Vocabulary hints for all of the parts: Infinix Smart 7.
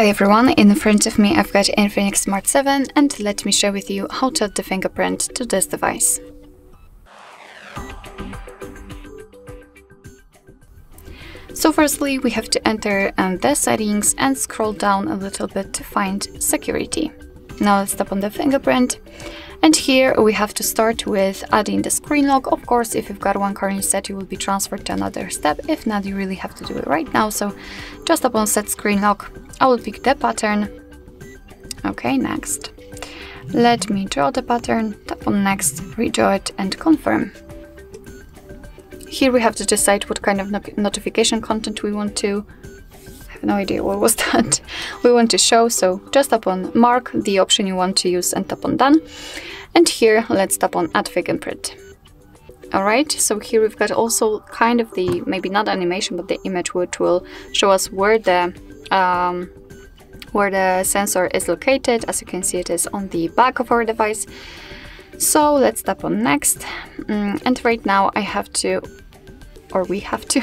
Hi everyone, in front of me I've got Infinix Smart 7 and let me share with you how to add the fingerprint to this device. So firstly we have to enter the settings and scroll down a little bit to find security. Now let's tap on the fingerprint and here we have to start with adding the screen lock. Of course, if you've got one currently set, you will be transferred to another step. If not, you really have to do it right now. So just tap on set screen lock. I will pick the pattern. Okay, next. Let me draw the pattern, tap on next, redraw it and confirm. Here we have to decide what kind of notification content we want to no idea what was that we want to show, so just tap on mark the option you want to use and tap on done, and here let's tap on add fingerprint. Alright, so here we've got also kind of the, maybe not animation, but the image which will show us where the sensor is located. As you can see, it is on the back of our device, so let's tap on next, and right now I have to, or we have to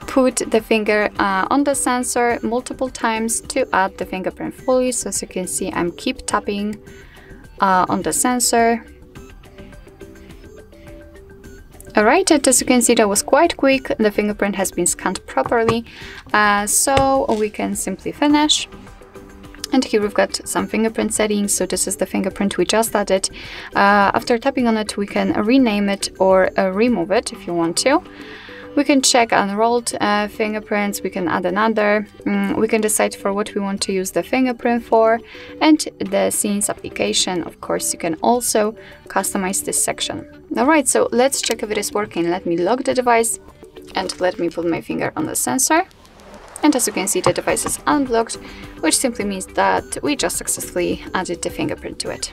put the finger on the sensor multiple times to add the fingerprint fully. So as you can see, I'm keep tapping on the sensor. Alright, as you can see, that was quite quick. The fingerprint has been scanned properly, so we can simply finish. And here we've got some fingerprint settings, so this is the fingerprint we just added. After tapping on it, we can rename it or remove it if you want to. We can check unrolled fingerprints, we can add another, we can decide for what we want to use the fingerprint for, and the scenes application, of course, you can also customize this section. Alright, so let's check if it is working. Let me lock the device and let me put my finger on the sensor. And as you can see, the device is unblocked, which simply means that we just successfully added the fingerprint to it.